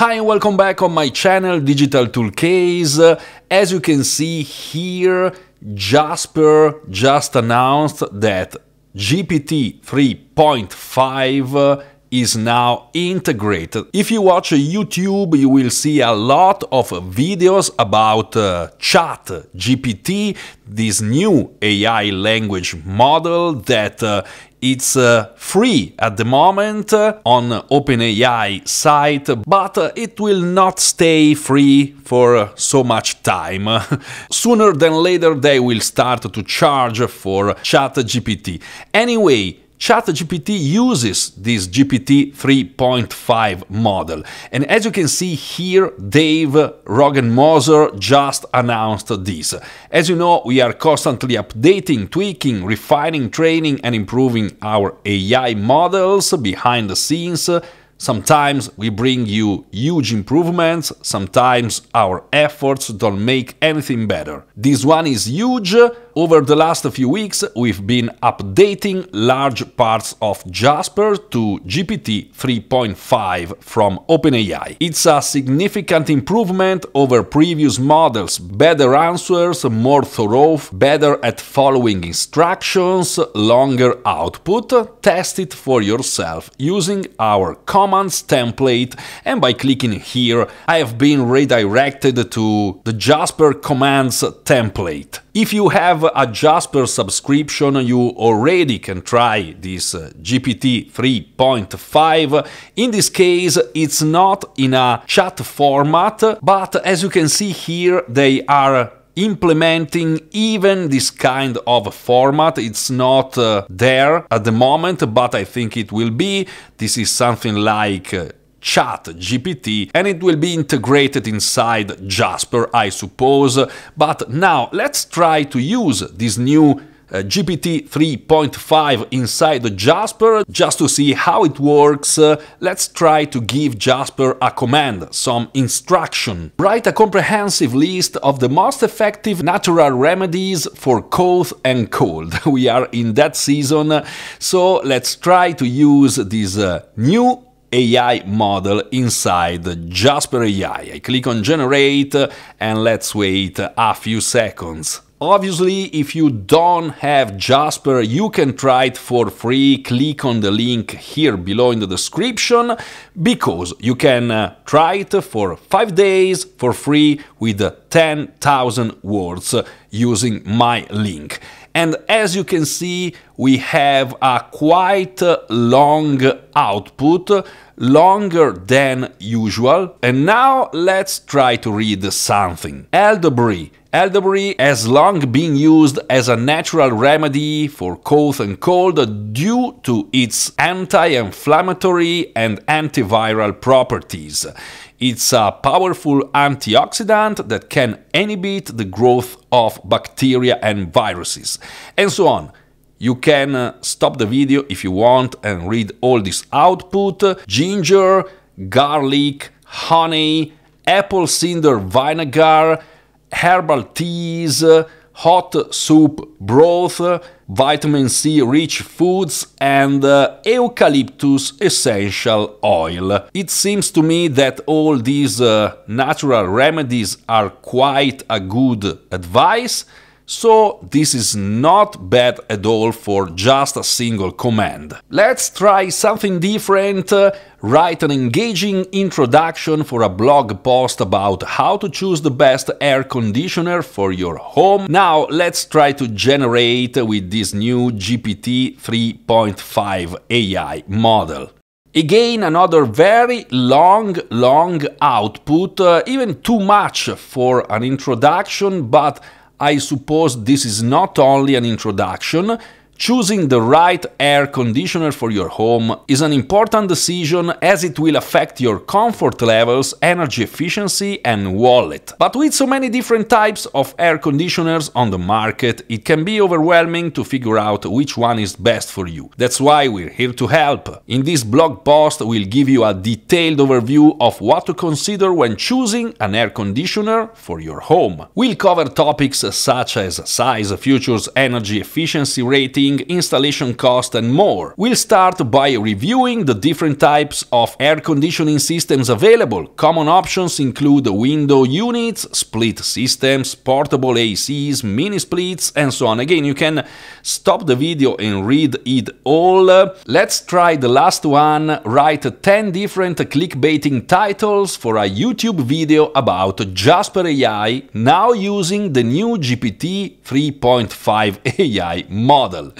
Hi and welcome back on my channel Digital Tool Case. As you can see here, Jasper just announced that GPT 3.5 is now integrated. If you watch YouTube, you will see a lot of videos about ChatGPT, this new AI language model that it's free at the moment on OpenAI site, but it will not stay free for so much time. Sooner than later, they will start to charge for ChatGPT. Anyway, ChatGPT uses this GPT 3.5 model. And as you can see here, Dave Roggenmoser just announced this. As you know, we are constantly updating, tweaking, refining, training, and improving our AI models behind the scenes. Sometimes we bring you huge improvements, sometimes our efforts don't make anything better. This one is huge. Over the last few weeks, we've been updating large parts of Jasper to GPT 3.5 from OpenAI. It's a significant improvement over previous models, better answers, more thorough, better at following instructions, longer output. Test it for yourself using our commands template, and by clicking here, I have been redirected to the Jasper commands template. If you have a Jasper subscription, you already can try this GPT 3.5. In this case, it's not in a chat format, but as you can see here, they are implementing even this kind of format. It's not there at the moment, but I think it will be. This is something like ChatGPT, and it will be integrated inside Jasper, I suppose. But now let's try to use this new GPT 3.5 inside the Jasper just to see how it works. Let's try to give Jasper a command, some instruction. Write a comprehensive list of the most effective natural remedies for cough and cold. We are in that season, so let's try to use this new AI model inside Jasper AI. I click on generate and let's wait a few seconds. Obviously, if you don't have Jasper, you can try it for free. Click on the link here below in the description, because you can try it for 5 days for free with 10,000 words using my link. And as you can see, we have a quite long output, longer than usual. And now let's try to read something. Elderberry. Elderberry has long been used as a natural remedy for cough and cold due to its anti-inflammatory and antiviral properties. It's a powerful antioxidant that can inhibit the growth of bacteria and viruses, and so on. You can stop the video if you want and read all this output. Ginger, garlic, honey, apple cider vinegar, herbal teas, hot soup broth, vitamin C rich foods, and eucalyptus essential oil. It seems to me that all these natural remedies are quite a good advice, so this is not bad at all for just a single command. Let's try something different. Write an engaging introduction for a blog post about how to choose the best air conditioner for your home. Now let's try to generate with this new GPT 3.5 AI model. Again, another very long output, even too much for an introduction, but I suppose this is not only an introduction. Choosing the right air conditioner for your home is an important decision, as it will affect your comfort levels, energy efficiency, and wallet. But with so many different types of air conditioners on the market, it can be overwhelming to figure out which one is best for you. That's why we're here to help. In this blog post, we'll give you a detailed overview of what to consider when choosing an air conditioner for your home. We'll cover topics such as size, features, energy efficiency rating, coding, installation cost and more. We'll start by reviewing the different types of air conditioning systems available. Common options include window units, split systems, portable ACs, mini splits and so on. Again, you can stop the video and read it all. Let's try the last one. Write 10 different clickbaiting titles for a YouTube video about Jasper AI, now using the new GPT 3.5 AI model.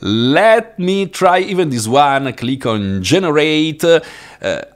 Let me try even this one. Click on generate.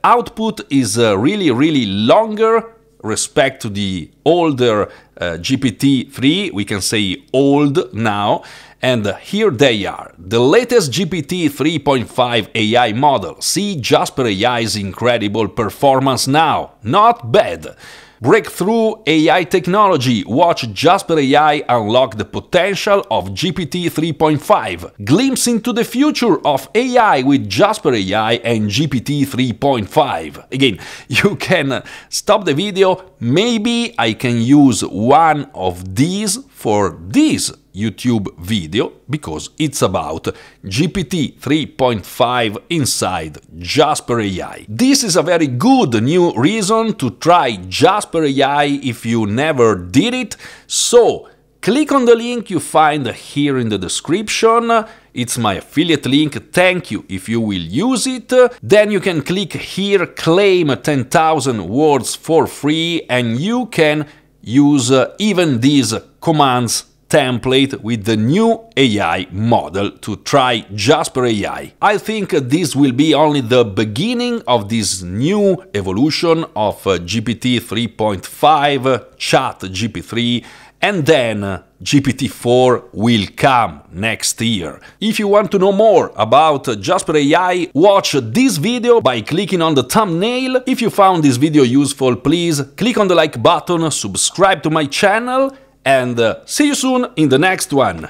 Output is really longer respect to the older GPT-3, we can say old now, and here they are. The latest GPT 3.5 AI model. See Jasper AI's incredible performance now. Not bad. Breakthrough AI technology. Watch Jasper AI unlock the potential of GPT 3.5. Glimpse into the future of AI with Jasper AI and GPT 3.5. Again, you can stop the video. Maybe I can use one of these for this YouTube video because it's about GPT 3.5 inside Jasper AI. This is a very good new reason to try Jasper AI if you never did it. So click on the link you find here in the description. It's my affiliate link, thank you if you will use it. Then you can click here, claim 10,000 words for free, and you can use even these commands template with the new AI model to try Jasper AI. I think this will be only the beginning of this new evolution of GPT 3.5, Chat GPT-3, and then GPT-4 will come next year. If you want to know more about Jasper AI, watch this video by clicking on the thumbnail. If you found this video useful, please click on the like button, subscribe to my channel, and see you soon in the next one.